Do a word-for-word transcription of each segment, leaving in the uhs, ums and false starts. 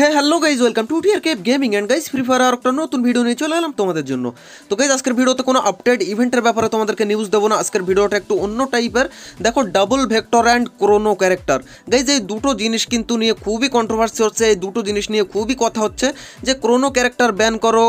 হ্যাঁ hello guys, welcome to TR K gaming. And guys, free fire আর একটা নতুন ভিডিও নিয়ে চলে এলাম তোমাদের জন্য। তো গাইজ, আজকের ভিডিওতে কোনো আপডেট ইভেন্টের ব্যাপারে তোমাদেরকে নিউজ দেবো না। আজকের ভিডিওটা একটু অন্য টাইপের। দেখো, double vector and chrono character. Guys, এই দুটো জিনিস কিন্তু নিয়ে খুবই কন্ট্রোভার্সি হচ্ছে, এই দুটো জিনিস নিয়ে খুবই কথা হচ্ছে যে ক্রোনো ক্যারেক্টার ব্যান করো,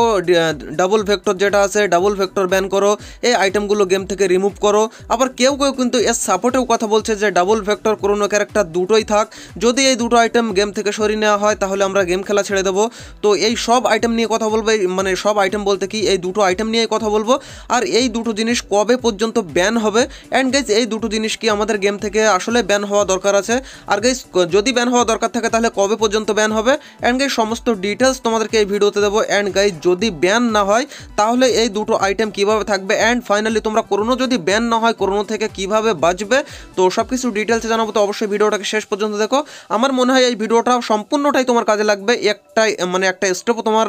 ডাবল ভেক্টর যেটা আছে ডাবল ভেক্টর ব্যান করো, এই আইটেমগুলো গেম থেকে রিমুভ করো। আবার কেউ কেউ কিন্তু এর সাপোর্টেও কথা বলছে যে ডাবল ভেক্টর ক্রোনো ক্যারেক্টার দুটোই থাক, যদি এই দুটো আইটেম গেম থেকে সরিয়ে নেওয়া হয় তাহলে আমরা গেম খেলা ছেড়ে দেবো। তো এই সব আইটেম নিয়ে কথা বলবো, মানে সব আইটেম বলতে কি এই দুটো আইটেম নিয়ে কথা বলবো, আর এই দুটো জিনিস কবে পর্যন্ত ব্যান হবে। অ্যান্ড গাইজ, এই দুটো জিনিস কি আমাদের গেম থেকে আসলে ব্যান হওয়া দরকার আছে, আর গাইজ যদি ব্যান হওয়া দরকার থাকে তাহলে কবে পর্যন্ত ব্যান হবে। অ্যান্ড গাইজ, সমস্ত ডিটেলস তোমাদেরকে এই ভিডিওতে দেবো। অ্যান্ড গাইজ, যদি ব্যান না হয় তাহলে এই দুটো আইটেম কীভাবে থাকবে, অ্যান্ড ফাইনালি তোমরা ক্রোনো যদি ব্যান না হয় ক্রোনো থেকে কীভাবে বাঁচবে, তো সব কিছু ডিটেলসে জানাবো। তো অবশ্যই ভিডিওটাকে শেষ পর্যন্ত দেখো। আমার মনে হয় এই ভিডিওটা সম্পূর্ণটাই তোমার কাজে লাগবে, একটাই মানে একটা স্টেপও তোমার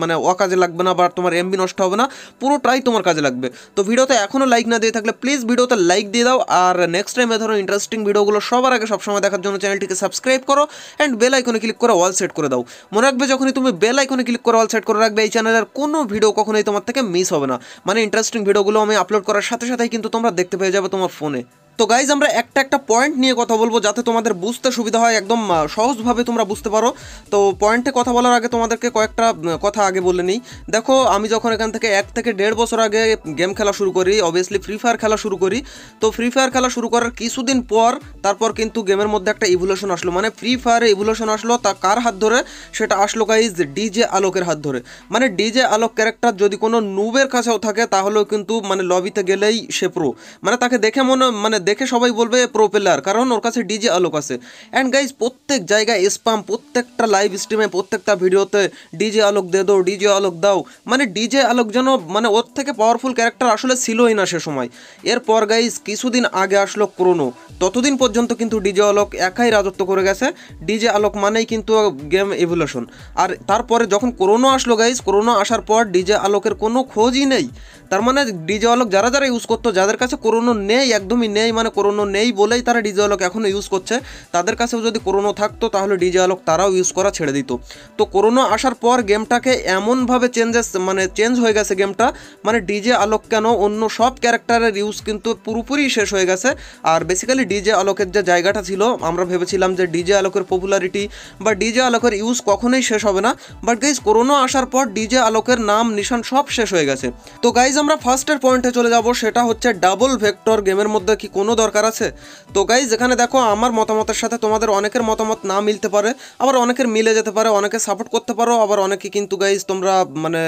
মানে ও কাজে লাগবে না বা তোমার এমবি নষ্ট হবে না, পুরোটাই তোমার কাজে লাগবে। তো ভিডিওতে এখনও লাইক না দিয়ে থাকলে প্লিজ ভিডিওতে লাইক দিয়ে দাও, আর নেক্সট টাইম এ ধরো ইন্টারেস্টিং ভিডিওগুলো সবার আগে সবসময় দেখার জন্য চ্যানেলটিকে সাবস্ক্রাইব করো অ্যান্ড বেল আইকনে ক্লিক করে অল সেট করে দাও। মনে রাখবে, যখনই তুমি বেল আইকনে ক্লিক করে অল সেট করে রাখবে এই চ্যানেলের কোনো ভিডিও কখনোই তোমার থেকে মিস হবে না, মানে ইন্টারেস্টিং ভিডিওগুলো আমি আপলোড করার সাথে সাথেই কিন্তু তোমরা দেখতে পেয়ে যাবে তোমার ফোনে। তো গাইজ, আমরা একটা একটা পয়েন্ট নিয়ে কথা বলবো যাতে তোমাদের বুঝতে সুবিধা হয়, একদম সহজভাবে তোমরা বুঝতে পারো। তো পয়েন্টে কথা বলার আগে তোমাদেরকে কয়েকটা কথা আগে বলে নিই। দেখো, আমি যখন এখান থেকে এক থেকে দেড় বছর আগে গেম খেলা শুরু করি, অবভিয়াসলি ফ্রি ফায়ার খেলা শুরু করি। তো ফ্রি ফায়ার খেলা শুরু করার কিছুদিন পর তারপর কিন্তু গেমের মধ্যে একটা ইভলিউশন আসলো, মানে ফ্রি ফায়ারে ইভলিউশন আসলো। তা কার হাত ধরে সেটা আসলো গাইজ? ডিজে আলোকের হাত ধরে। মানে ডিজে আলোক ক্যারেক্টার যদি কোনো নুবের কাছেও থাকে তাহলেও কিন্তু মানে লবিতে গেলেই সে প্রো, মানে তাকে দেখে মনে মানে দেখে সবাই বলবে প্রো প্লেয়ার, কারণ ওর কাছে ডিজে আলোক আছে। অ্যান্ড গাইজ, প্রত্যেক জায়গায় স্প্যাম, প্রত্যেকটা লাইভ স্ট্রিমে, প্রত্যেকটা ভিডিওতে ডিজে আলোক দিয়ে দাও, ডিজে আলোক দাও। মানে ডিজে আলোক যেন মানে ওর থেকে পাওয়ারফুল ক্যারেক্টার আসলে ছিলই না সে সময়। এরপর গাইজ কিছুদিন আগে আসলো ক্রোনো, ততদিন পর্যন্ত কিন্তু ডিজে আলোক একাই রাজত্ব করে গেছে। ডিজে আলোক মানেই কিন্তু গেম ইভলিউশন। আর তারপরে যখন ক্রোনো আসলো গাইজ, ক্রোনো আসার পর ডিজে আলোকের কোনো খোঁজই নেই। তার মানে ডিজে আলোক যারা যারা ইউজ করতো, যাদের কাছে ক্রোনো নেই, একদমই নেই, মানে ক্রোনো নেই বলেই তারা ডিজে আলোক এখনও ইউজ করছে, তাদের কাছেও যদি ক্রোনো থাকতো তাহলে ডিজে আলোক তারাও ইউজ করা ছেড়ে দিত। তো ক্রোনো আসার পর গেমটাকে এমনভাবে চেঞ্জেস মানে চেঞ্জ হয়ে গেছে গেমটা, মানে ডিজে আলোক কেন অন্য সব ক্যারেক্টারের ইউজ কিন্তু পুরোপুরি শেষ হয়ে গেছে। আর বেসিক্যালি ডিজে আলোকের যে জায়গাটা ছিল, আমরা ভেবেছিলাম যে ডিজে আলোকের পপুলারিটি বা ডিজে আলোকের ইউজ কখনোই শেষ হবে না, বাট গাইজ ক্রোনো আসার পর ডিজে আলোকের নাম নিশান সব শেষ হয়ে গেছে। তো গাইজ, আমরা ফার্স্টের পয়েন্টে চলে যাব, সেটা হচ্ছে ডাবল ভেক্টর গেমের মধ্যে কি কোনো দরকার আছে। তো গাইজ, এখানে দেখো আমার মতামতের সাথে তোমাদের অনেকের মতামত না মিলতে পারে, আবার অনেকের মিলে যেতে পারে, অনেকে সাপোর্ট করতে পারো, আবার অনেকে কিন্তু গাইজ তোমরা মানে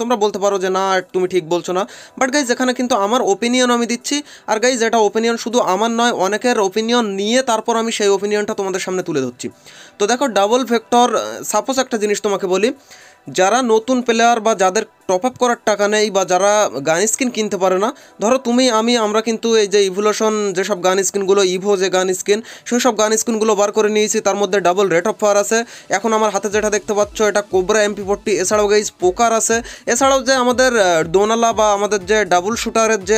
তোমরা বলতে পারো যে না তুমি ঠিক বলছো না। বাট গাইজ, এখানে কিন্তু আমার ওপিনিয়ন আমি দিচ্ছি, আর গাইজ এটা ওপিনিয়ন শুধু আমার নয়, অনেকের ওপিনিয়ন নিয়ে তারপর আমি সেই ওপিনিয়নটা তোমাদের সামনে তুলে ধরছি। তো দেখো, ডাবল ভেক্টর সাপোজ একটা জিনিস তোমাকে বলি, যারা নতুন প্লেয়ার বা যাদের টপ আপ করার টাকা নেই বা যারা গান স্কিন কিনতে পারে না, ধরো তুমি আমি আমরা কিন্তু এই যে ইভলিউশন যেসব গান স্কিনগুলো, ইভো যে গান স্কিন, সেই সব গান স্কিনগুলো বার করে নিয়েছি। তার মধ্যে ডাবল রেট অফ ফায়ার আছে, এখন আমার হাতে যেটা দেখতে পাচ্ছ এটা কোবরা এমপি ফোরটি, এছাড়াও গাইজ পোকার আছে, এছাড়াও যে আমাদের ডোনালা বা আমাদের যে ডাবল শুটারের যে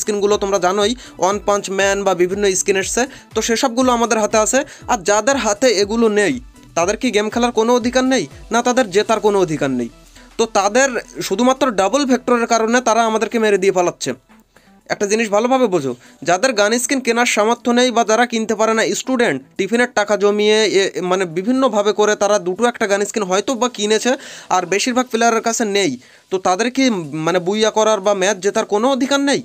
স্কিনগুলো তোমরা জানোই, ওয়ান পাঞ্চ ম্যান বা বিভিন্ন স্কিন এসছে, তো সেসবগুলো আমাদের হাতে আছে। আর যাদের হাতে এগুলো নেই তাদের কি গেম খেলার কোনো অধিকার নেই? না, তাদের জেতার কোনো অধিকার নেই। তো তাদের শুধুমাত্র ডাবল ভেক্টরের কারণে তারা আমাদেরকে মেরে দিয়ে পালাচ্ছে। একটা জিনিস ভালোভাবে বোঝো, যাদের গান স্কিন কেনার সামর্থ্য নেই বা যারা কিনতে পারে না, স্টুডেন্ট টিফিনের টাকা জমিয়ে মানে বিভিন্নভাবে করে তারা দুটো একটা গান স্কিন হয়তো বা কিনেছে, আর বেশিরভাগ প্লেয়ারের কাছে নেই, তো তাদের কি মানে বুইয়া করার বা ম্যাচ জেতার কোনো অধিকার নেই?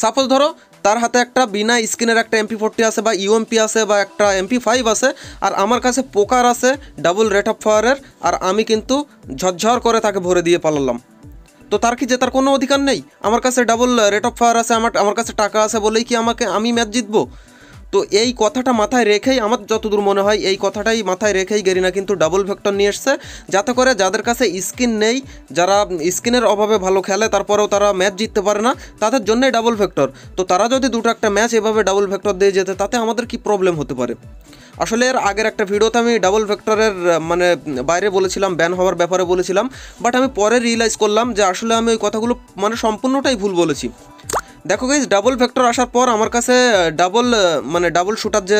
সাপোজ ধরো তার হাতে একটা বিনা স্কিনের একটা এমপি ফোরটি আছে বা ইউএমপি আছে বা একটা এমপি ফাইভ আছে, আর আমার কাছে পোকার আছে ডাবল রেট অফ ফায়ারের, আর আমি কিন্তু ঝরঝর করে তাকে ভরে দিয়ে পালালাম, তো তার কি জেতার কোনো অধিকার নেই? আমার কাছে ডাবল রেট অফ ফায়ার আছে, আমার আমার কাছে টাকা আছে বলেই কি আমাকে আমি ম্যাচ জিতবো? তো এই কথাটা মাথায় রেখেই, আমার যতদূর মনে হয় এই কথাটাই মাথায় রেখেই গেরিনা কিন্তু ডাবল ভেক্টর নিয়ে এসছে, যাতে করে যাদের কাছে স্কিন নেই, যারা স্কিনের অভাবে ভালো খেলে তারপরেও তারা ম্যাচ জিততে পারে না, তাদের জন্যই ডাবল ভেক্টর। তো তারা যদি দুটো একটা ম্যাচ এভাবে ডাবল ভেক্টর দিয়ে যেতে, তাতে আমাদের কি প্রবলেম হতে পারে? আসলে এর আগের একটা ভিডিওতে আমি ডাবল ভেক্টরের মানে বাইরে বলেছিলাম, ব্যান হওয়ার ব্যাপারে বলেছিলাম, বাট আমি পরে রিয়েলাইজ করলাম যে আসলে আমি ওই কথাগুলো মানে সম্পূর্ণটাই ভুল বলেছি। দেখো গাইজ ডাবল ভেক্টর আসার পর আমার কাছে ডাবল মানে ডাবল শুটার যে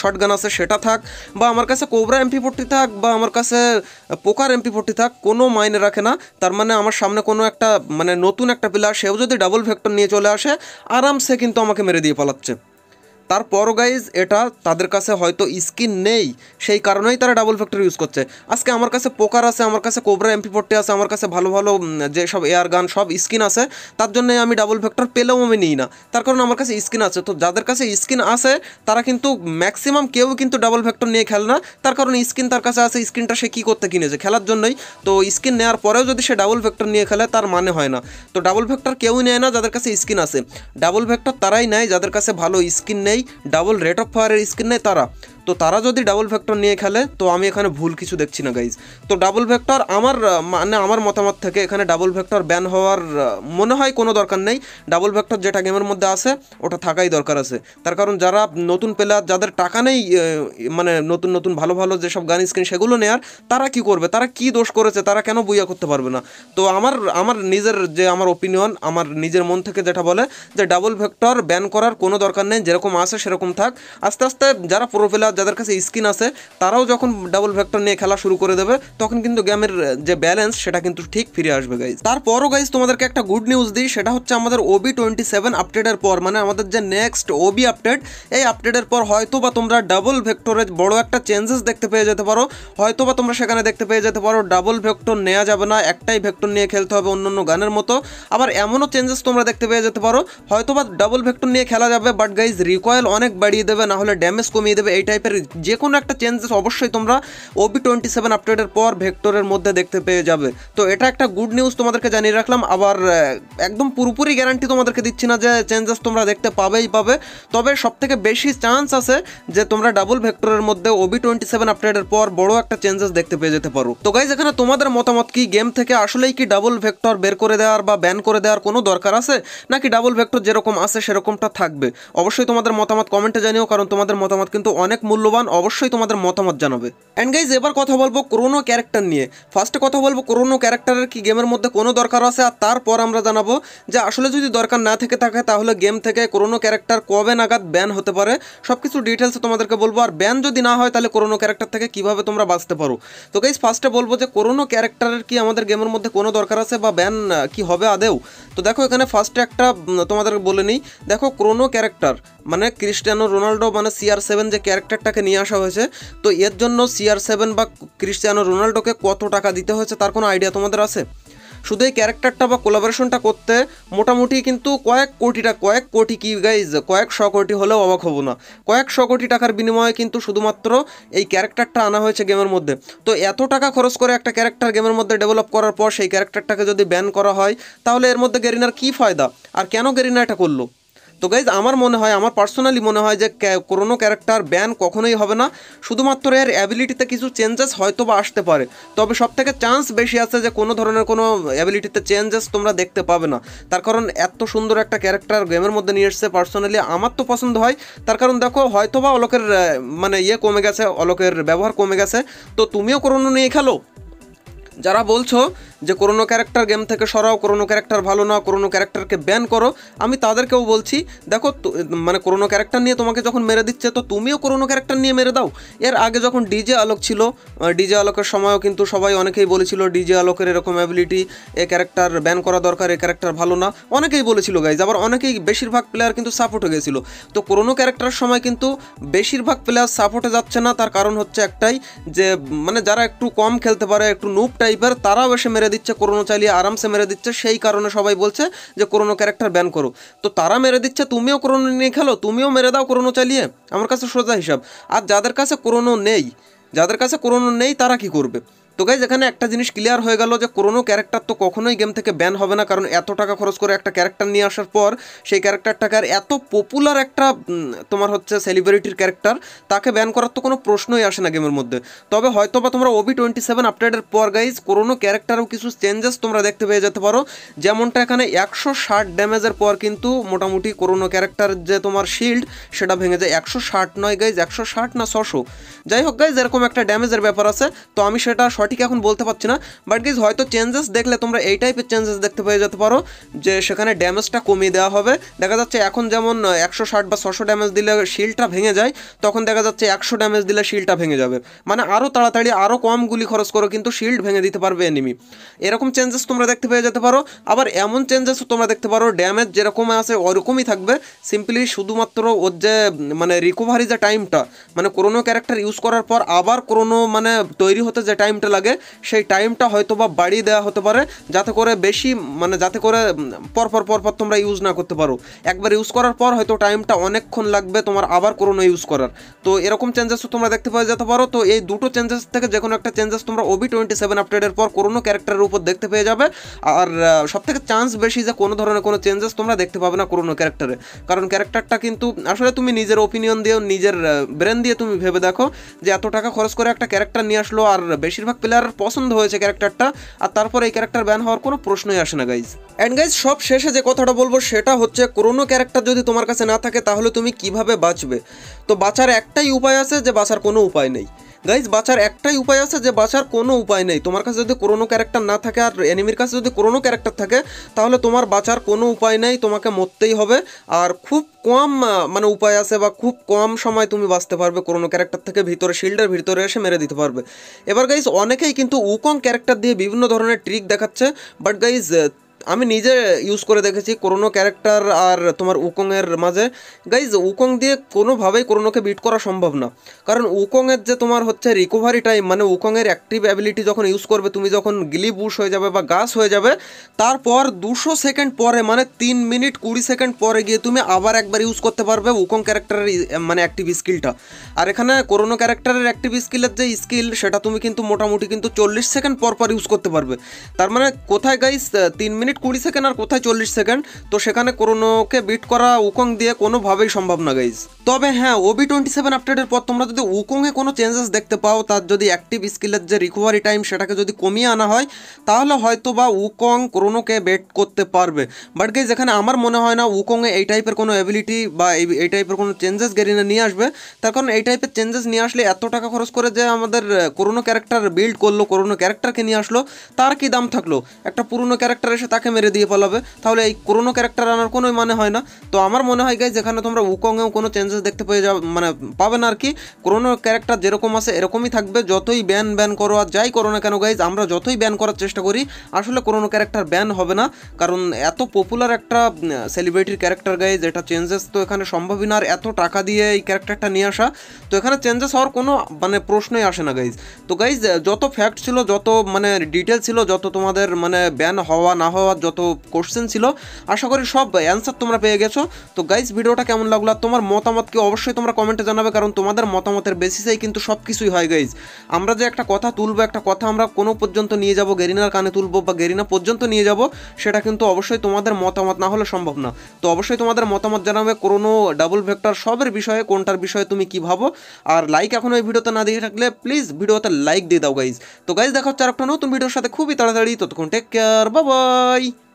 শটগান আছে সেটা থাক বা আমার কাছে কোবরা এমপি ফোরটি থাক বা আমার কাছে পোকার এমপি ফোরটি থাক কোনো মাইনে রাখে না। তার মানে আমার সামনে কোনো একটা মানে নতুন একটা প্লেয়ার সেও যদি ডাবল ভেক্টর নিয়ে চলে আসে আরামসে কিন্তু আমাকে মেরে দিয়ে পালাচ্ছে। তারপরও গাইজ এটা তাদের কাছে হয়তো স্কিন নেই, সেই কারণেই তারা ডাবল ভেক্টর ইউজ করছে। আজকে আমার কাছে পোকার আছে, আমার কাছে কোবরা এমপি ফোরটি আছে, আমার কাছে ভালো ভালো যে সব এয়ার গান সব স্কিন আছে, তার জন্যই আমি ডাবল ভেক্টর পেলেও আমি নিই না, তার কারণ আমার কাছে স্কিন আছে। তো যাদের কাছে স্কিন আছে তারা কিন্তু ম্যাক্সিমাম কেউ কিন্তু ডাবল ভেক্টর নিয়ে খেলে না, তার কারণ স্কিন তার কাছে আছে, স্কিনটা সে কী করতে কিনেছে খেলার জন্যই। তো স্কিন নেওয়ার পরেও যদি সে ডাবল ভেক্টর নিয়ে খেলে তার মানে হয় না। তো ডাবল ভেক্টর কেউই নেয় না যাদের কাছে স্কিন আছে, ডাবল ভেক্টর তারাই নেয় যাদের কাছে ভালো স্কিন নেই, ডাবল রেট অফ ফায়ারের স্কিন নেই তারা। তো তারা যদি ডাবল ভেক্টর নিয়ে খেলে তো আমি এখানে ভুল কিছু দেখছি না গাইজ। তো ডাবল ভেক্টর আমার মানে আমার মতামত থেকে এখানে ডাবল ভেক্টর ব্যান হওয়ার মনে হয় কোনো দরকার নেই। ডাবল ভেক্টর যেটা গেমের মধ্যে আছে ওটা থাকাই দরকার আছে, তার কারণ যারা নতুন প্লেয়ার যাদের টাকা নেই মানে নতুন নতুন ভালো ভালো যেসব গান স্কিন সেগুলো নেয়ার, তারা কি করবে, তারা কি দোষ করেছে, তারা কেন বুইয়া করতে পারবে না। তো আমার আমার নিজের যে আমার ওপিনিয়ন আমার নিজের মন থেকে যেটা বলে যে ডাবল ভেক্টর ব্যান করার কোনো দরকার নেই, যেরকম আছে সেরকম থাক। আস্তে আস্তে যারা প্রো প্লেয়ার যাদের কাছে স্কিন আছে তারাও যখন ডাবল ভেক্টর নিয়ে খেলা শুরু করে দেবে তখন কিন্তু গেমের যে ব্যালেন্স সেটা কিন্তু ঠিক ফিরে আসবে গাইজ। তারপরও গাইজ তোমাদেরকে একটা গুড নিউজ দিই, সেটা হচ্ছে আমাদের ওবি টোয়েন্টি সেভেন আপডেটের পর মানে আমাদের যে নেক্সট ওবি আপডেট, এই আপডেটের পর হয়তো বা তোমরা ডাবল ভেক্টরের বড় একটা চেঞ্জেস দেখতে পেয়ে যেতে পারো, হয়তো বা তোমরা সেখানে দেখতে পেয়ে যেতে পারো ডাবল ভেক্টর নেওয়া যাবে না, একটাই ভেক্টর নিয়ে খেলতে হবে অন্য অন্য গানের মতো। আবার এমনও চেঞ্জেস তোমরা দেখতে পেয়ে যেতে পারো হয়তো বা ডাবল ভেক্টর নিয়ে খেলা যাবে বাট গাইজ রিকয়েল অনেক বাড়িয়ে দেবে না হলে ড্যামেজ কমিয়ে দেবে, এই টাইপের যে কোনো একটা চেঞ্জেস অবশ্যই তোমরা ওবি টোয়েন্টি সেভেন আপডেটের পর ভেক্টরের মধ্যে দেখতে পেয়ে যাবে। তো এটা একটা গুড নিউজ তোমাদেরকে জানিয়ে রাখলাম। আবার একদম পুরোপুরি গ্যারান্টি তোমাদেরকে দিচ্ছি না যে চেঞ্জেস তোমরা দেখতে পাবেই পাবে, তবে সবথেকে বেশি চান্স আছে যে তোমরা ডাবল ভেক্টরের মধ্যে ওবি টোয়েন্টি সেভেন আপডেটের পর বড় একটা চেঞ্জেস দেখতে পেয়ে যেতে পারো। তো গাইজ এখানে তোমাদের মতামত কি, গেম থেকে আসলেই কি ডাবল ভেক্টর বের করে দেওয়ার বা ব্যান করে দেওয়ার কোনো দরকার আছে, নাকি ডাবল ভেক্টর যেরকম আছে সেরকমটা থাকবে? অবশ্যই তোমাদের মতামত কমেন্টে জানিও, কারণ তোমাদের মতামত কিন্তু অনেক মূল্যবান, অবশ্যই তোমাদের মতামত জানাবে। অ্যান্ড গাইজ এবার কথা বলবো ক্রোনো ক্যারেক্টার নিয়ে। ফার্স্টে কথা বলবো ক্রোনো ক্যারেক্টারের কি গেমের মধ্যে কোনো দরকার আছে, আর তারপর আমরা জানাবো যে আসলে যদি দরকার না থেকে থাকে তাহলে গেম থেকে ক্রোনো ক্যারেক্টার কবে নাগাদ ব্যান হতে পারে সব কিছু ডিটেলস তোমাদেরকে বলবো, আর ব্যান যদি না হয় তাহলে ক্রোনো ক্যারেক্টার থেকে কীভাবে তোমরা বাঁচতে পারো। তো গাইজ ফার্স্টে বলবো যে ক্রোনো ক্যারেক্টারের কি আমাদের গেমের মধ্যে কোনো দরকার আছে বা ব্যান কি হবে আদেও। তো দেখো এখানে ফার্স্টে একটা তোমাদের বলে নিই, দেখো ক্রোনো ক্যারেক্টার মানে ক্রিস্টিয়ানো রোনাল্ডো মানে সিআর সেভেন যে ক্যারেক্টারটাকে নিয়ে আসা হয়েছে, তো এর জন্য সিআর সেভেন বা ক্রিস্টিয়ানো রোনাল্ডোকে কত টাকা দিতে হয়েছে তার কোনো আইডিয়া তোমাদের আছে? শুধু এই ক্যারেক্টারটা বা কোলাবোরেশনটা করতে মোটামুটি কিন্তু কয়েক কোটিটা কয়েক কোটি কি গাইজ কয়েকশো কোটি হলেও অবাক হব না, কয়েকশো কোটি টাকার বিনিময়ে কিন্তু শুধুমাত্র এই ক্যারেক্টারটা আনা হয়েছে গেমের মধ্যে। তো এত টাকা খরচ করে একটা ক্যারেক্টার গেমের মধ্যে ডেভেলপ করার পর সেই ক্যারেক্টারটাকে যদি ব্যান করা হয় তাহলে এর মধ্যে গেরিনার কী ফায়দা, আর কেন গেরিনা এটা করলো? তো গাইজ আমার মনে হয় আমার পার্সোনালি মনে হয় যে কোনো ক্যারেক্টার ব্যান কখনোই হবে না, শুধুমাত্র এর অ্যাবিলিটিতে কিছু চেঞ্জেস হয়তো বা আসতে পারে, তবে সবথেকে চান্স বেশি আছে যে কোনো ধরনের কোনো অ্যাবিলিটিতে চেঞ্জেস তোমরা দেখতে পাবে না, তার কারণ এত সুন্দর একটা ক্যারেক্টার গেমের মধ্যে নিয়ে এসছে পার্সোনালি আমার তো পছন্দ হয়। তার কারণ দেখো হয়তো বা অলোকের মানে ইয়ে কমে গেছে, অলোকের ব্যবহার কমে গেছে। তো তুমিও কোনো নিয়ে খেলো, যারা বলছো যে ক্রোনো ক্যারেক্টার গেম থেকে সরাও, ক্রোনো ক্যারেক্টার ভালো না, ক্রোনো ক্যারেক্টারকে ব্যান করো, আমি তাদেরকেও বলছি দেখো মানে ক্রোনো ক্যারেক্টার নিয়ে তোমাকে যখন মেরে দিচ্ছে তো তুমিও ক্রোনো ক্যারেক্টার নিয়ে মেরে দাও। এর আগে যখন ডিজে আলোক ছিল, ডিজে আলোকের সময়ও কিন্তু সবাই অনেকেই বলেছিল ডিজে আলোকের এরকম অ্যাবিলিটি, এ ক্যারেক্টার ব্যান করা দরকার, এ ক্যারেক্টার ভালো না, অনেকেই বলেছিল গাইজ। আবার অনেকেই বেশিরভাগ প্লেয়ার কিন্তু সাপোর্টে গেছিল। তো ক্রোনো ক্যারেক্টারের সময় কিন্তু বেশিরভাগ প্লেয়ার সাপোর্টে যাচ্ছে না, তার কারণ হচ্ছে একটাই যে মানে যারা একটু কম খেলতে পারে একটু নুব টাইপের তারাও এসে মেরে দিচ্ছে, ক্রোনো চালিয়ে আরামসে মেরে দিচ্ছে, সেই কারণে সবাই বলছে যে ক্রোনো ক্যারেক্টার ব্যান করো। তো তারা মেরে দিচ্ছে, তুমিও ক্রোনো নিয়ে খেলো, তুমিও মেরে দাও ক্রোনো চালিয়ে, আমার কাছে সোজা হিসাব। আর যাদের কাছে ক্রোনো নেই যাদের কাছে ক্রোনো নেই তারা কি করবে? তো গাইজ এখানে একটা জিনিস ক্লিয়ার হয়ে গেল যে ক্রোনো ক্যারেক্টার তো কখনোই গেম থেকে ব্যান হবে না, কারণ এত টাকা খরচ করে একটা ক্যারেক্টার নিয়ে আসার পর সেই ক্যারেক্টারটাকে আর এত পপুলার একটা তোমার হচ্ছে সেলিব্রিটির ক্যারেক্টার তাকে ব্যান করার তো কোনো প্রশ্নই আসে না গেমের মধ্যে। তবে হয়তো বা তোমরা ওবি টোয়েন্টি সেভেন আপডেটের পর গাইজ ক্রোনো ক্যারেক্টারও কিছু চেঞ্জেস তোমরা দেখতে পেয়ে যেতে পারো, যেমনটা এখানে একশো ষাট ড্যামেজের পর কিন্তু মোটামুটি ক্রোনো ক্যারেক্টার যে তোমার শিল্ড সেটা ভেঙে যায়, একশো ষাট নয় গাইজ একশো ষাট না ছশো, যাই হোক গাইজ এরকম একটা ড্যামেজের ব্যাপার আছে। তো আমি সেটা সঠিক এখন বলতে পারছি না, বাট গাইজ হয়তো চেঞ্জেস দেখলে তোমরা এই টাইপের চেঞ্জেস দেখতে পেয়ে যেতে পারো যে সেখানে ড্যামেজটা কমিয়ে দেওয়া হবে। দেখা যাচ্ছে এখন যেমন একশো ষাট বা ছশো ড্যামেজ দিলে শিলটা ভেঙে যায়, তখন দেখা যাচ্ছে একশো ড্যামেজ দিলে শিলটা ভেঙে যাবে, মানে আরও তাড়াতাড়ি আরও কম গুলি খরচ করো কিন্তু শিল্ড ভেঙে দিতে পারবে এনিমি। এরকম চেঞ্জেস তোমরা দেখতে পেয়ে যেতে পারো। আবার এমন চেঞ্জেসও তোমরা দেখতে পারো ড্যামেজ যেরকম আছে ওরকমই থাকবে, সিম্পলি শুধুমাত্র ওর যে মানে রিকোভারি যে টাইমটা, মানে কোনো ক্যারেক্টার ইউজ করার পর আবার কোনো মানে তৈরি হতে যে টাইমটা লাগে সেই টাইমটা হয়তো বা বাড়িয়ে দেওয়া হতে পারে, যাতে করে বেশি মানে যাতে করে পরপর পরপর তোমরা ইউজ না করতে পারো। একবার ইউজ করার পর হয়তো টাইমটা অনেকক্ষণ লাগবে তোমার আবার কোনো ইউজ করার। তো এরকম চেঞ্জেসও তোমরা দেখতে পেয়ে যেতে পারো। তো এই দুটো চেঞ্জেস থেকে যে কোনো একটা চেঞ্জেস তোমরা ওবি টোয়েন্টি সেভেন আপডেটের পর কোনো ক্যারেক্টারের উপর দেখতে পেয়ে যাবে। আর সবথেকে চান্স বেশি যে কোনো ধরনের কোনো চেঞ্জেস তোমরা দেখতে পাবে না কোনো ক্যারেক্টারে, কারণ ক্যারেক্টারটা কিন্তু আসলে তুমি নিজের ওপিনিয়ন দিয়েও নিজের ব্রেন দিয়ে তুমি ভেবে দেখো যে এত টাকা খরচ করে একটা ক্যারেক্টার নিয়ে আসলো আর বেশিরভাগ প্লেয়ার পছন্দ হয়েছে ক্যারেক্টারটা, আর তারপর এই ক্যারেক্টার ব্যান হওয়ার কোনো প্রশ্নই আসে না গাইজ। অ্যান্ড গাইজ সব শেষে যে কথাটা বলবো সেটা হচ্ছে কোনো ক্যারেক্টার যদি তোমার কাছে না থাকে তাহলে তুমি কিভাবে বাঁচবে। তো বাঁচার একটাই উপায় আছে, যে বাঁচার কোনো উপায় নেই গাইজ, বাঁচার একটাই উপায় আছে যে বাঁচার কোনো উপায় নেই। তোমার কাছে যদি কোনো ক্যারেক্টার না থাকে আর এনিমির কাছে যদি কোনো ক্যারেক্টার থাকে তাহলে তোমার বাঁচার কোনো উপায় নেই, তোমাকে মরতেই হবে। আর খুব কম মানে উপায় আছে বা খুব কম সময় তুমি বাঁচতে পারবে কোনো ক্যারেক্টার থেকে, ভিতরে শিল্ডের ভিতরে এসে মেরে দিতে পারবে। এবার গাইজ অনেকেই কিন্তু উকং ক্যারেক্টার দিয়ে বিভিন্ন ধরনের ট্রিক দেখাচ্ছে, বাট গাইজ আমি নিজে ইউজ করে দেখেছি কোনো ক্যারেক্টার আর তোমার উকংয়ের মাঝে গাইজ উকং দিয়ে কোনোভাবেই কোনোকে বিট করা সম্ভব না, কারণ উকংয়ের যে তোমার হচ্ছে রিকোভারি টাইম, মানে উকংয়ের অ্যাক্টিভ অ্যাবিলিটি যখন ইউজ করবে তুমি যখন গিলি বুশ হয়ে যাবে বা গাছ হয়ে যাবে তারপর দুশো সেকেন্ড পরে মানে তিন মিনিট কুড়ি সেকেন্ড পরে গিয়ে তুমি আবার একবার ইউজ করতে পারবে উকং ক্যারেক্টারের মানে অ্যাক্টিভ স্কিলটা। আর এখানে কোনো ক্যারেক্টারের অ্যাক্টিভ স্কিলের যে স্কিল সেটা তুমি কিন্তু মোটামুটি কিন্তু চল্লিশ সেকেন্ড পর পর ইউজ করতে পারবে। তার মানে কোথায় গাইজ তিন মিনিট কুড়ি সেকেন্ড আর কোথায় চল্লিশ সেকেন্ড, তো সেখানে কোনোকে বিট করা উকং দিয়ে কোনোভাবেই সম্ভব না গাইজ। তবে হ্যাঁ ওবি টোয়েন্টি সেভেন আপডেটের পর তোমরা যদি উকংয়ে কোনো চেঞ্জেস দেখতে পাও, তার যদি অ্যাক্টিভ স্কিলের যে রিকভারি টাইম সেটাকে যদি কমিয়ে আনা হয় তাহলে হয়তো বা উকং কোনোকে বেট করতে পারবে। বাট গাইজ এখানে আমার মনে হয় না উকংয়ে এই টাইপের কোনো অ্যাবিলিটি বা এই টাইপের কোনো চেঞ্জেস গেরিনা নিয়ে আসবে, তার কারণ এই টাইপের চেঞ্জেস নিয়ে আসলে এত টাকা খরচ করে যে আমাদের কোনো ক্যারেক্টার বিল্ড করলো কোনো ক্যারেক্টারকে নিয়ে আসলো তার কি দাম থাকলো, একটা পুরনো ক্যারেক্টার এসে তাকে মেরে দিয়ে পালাবে, তাহলে এই কোনো ক্যারেক্টার আনার কোনোই মানে হয় না। তো আমার মনে হয় গাইজ যেখানে তোমরা উকংয়েও কোনো চেঞ্জেস দেখতে পেয়ে যাবে মানে পাবে না আর কি, কোনো ক্যারেক্টার যেরকম আছে এরকমই থাকবে। যতই ব্যান ব্যান করো আর যাই করো না কেন গাইজ, আমরা যতই ব্যান করার চেষ্টা করি আসলে কোনো ক্যারেক্টার ব্যান হবে না, কারণ এত পপুলার একটা সেলিব্রিটির ক্যারেক্টার গাইজ এটা চেঞ্জেস তো এখানে সম্ভবই না, আর এত টাকা দিয়ে এই ক্যারেক্টারটা নিয়ে আসা তো এখানে চেঞ্জেস হওয়ার কোনো মানে প্রশ্নই আসে না গাইজ। তো গাইজ যত ফ্যাক্ট ছিল যত মানে ডিটেল ছিল যত তোমাদের মানে ব্যান হওয়া না হওয়া যত কোশ্চেন ছিল আশা করি সব অ্যান্সার তোমরা পেয়ে গেছো। তো গাইজ ভিডিওটা কেমন লাগলো তোমার মতামত কি অবশ্যই তোমরা কমেন্টে জানাবে, কারণ তোমাদের মতামতের বেসিসেই কিন্তু সব কিছুই হয় গাইজ। আমরা যে একটা কথা তুলবো, একটা কথা আমরা কোনো পর্যন্ত নিয়ে যাব, গেরিনার কানে তুলবো বা গেরিনা পর্যন্ত নিয়ে যাব, সেটা কিন্তু অবশ্যই তোমাদের মতামত না হলে সম্ভব না। তো অবশ্যই তোমাদের মতামত জানাবে কোনো ডাবল ভেক্টর সবের বিষয়ে কোনটার বিষয়ে তুমি কী ভাবো। আর লাইক এখনও এই ভিডিওতে না দিয়ে থাকলে প্লিজ ভিডিওতে লাইক দিয়ে দাও গাইজ। তো গাইজ দেখা হচ্ছে আর একটা নতুন ভিডিওর সাথে খুবই তাড়াতাড়ি, ততক্ষণ টেক কেয়ার, বাই বাই।